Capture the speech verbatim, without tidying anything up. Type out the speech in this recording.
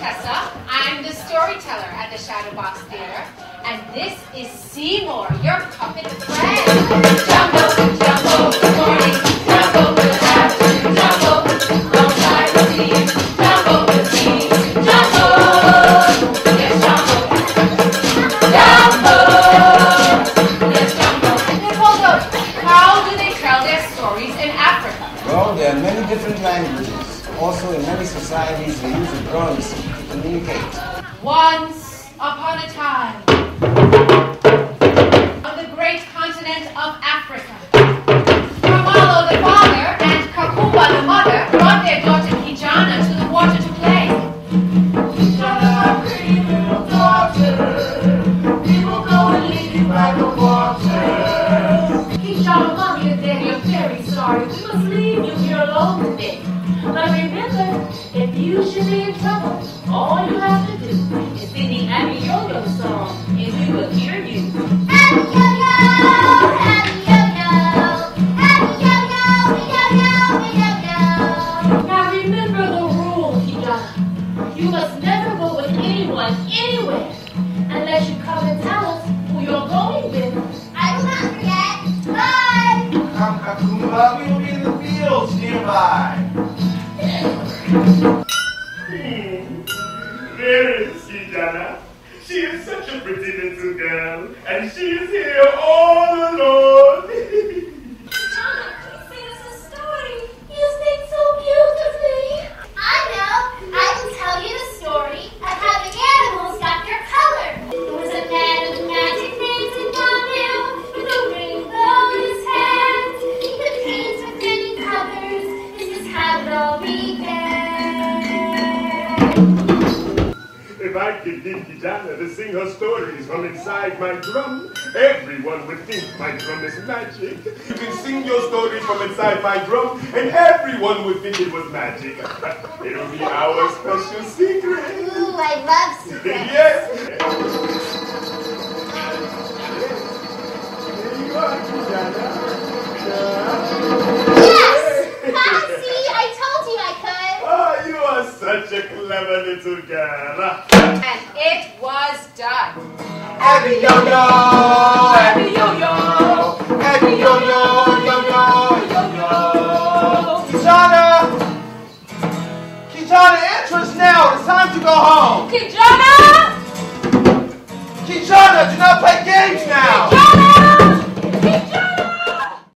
Tessa. I'm the storyteller at the Shadow Box Theatre, and this is Seymour, your puppet friend. Jumbo, jumbo, good morning. Jumbo, good afternoon. Jumbo, long time to see you. Jumbo, good evening. Jumbo, yes, Jumbo. Jumbo, yes, Jumbo. Nicole, how do they tell their stories in Africa? Well, there are many different languages. Also, in many societies, they use the drums to communicate. Once upon a time, on the great continent of Africa, Kamalo the father and Kakumba the mother brought their daughter Kijana to the water to play. Kijana, little daughter, we will go and leave you by the water. Kijana, mommy is there, you're very sorry. We must leave you here alone with it. But remember, if you should be in trouble, all you have to do is sing the Abby Yo-Yo song, and we will hear you. Abby Yo-Yo, Abby Yo-Yo, Abby Yo-Yo, Yo-Yo, Yo-Yo. Now remember the rule, Kijana. You must never go with anyone anywhere unless you come and tell us who you're going with. I will not forget. Bye. Come, Kakumba. We will be in the fields nearby. There is Kijana. She is such a pretty little girl, and she is here all alone. Kijana, please sing us a story. You sing so beautifully. I know. I can tell you the story of how the animals got their color. There was a man with magic names in Kamalo, with a rainbow in his hand. He could paint with many colors. This is how it all began. If I could get Kijana to sing her stories from inside my drum, everyone would think my drum is magic. You can sing your stories from inside my drum, and everyone would think it was magic. It'll be our special secret. Ooh, I love secrets. Yes. There you are, Kijana. Yes! I see, I told you I could. Oh, you are such a clever little girl. And it was done. Abby Yo-Yo, Abby Yo-Yo, Abby Yo-Yo, Yo-Yo, Yo-Yo. Kijana! Kijana, entrance now. It's time to go home. Kijana! Kijana, do not play games now.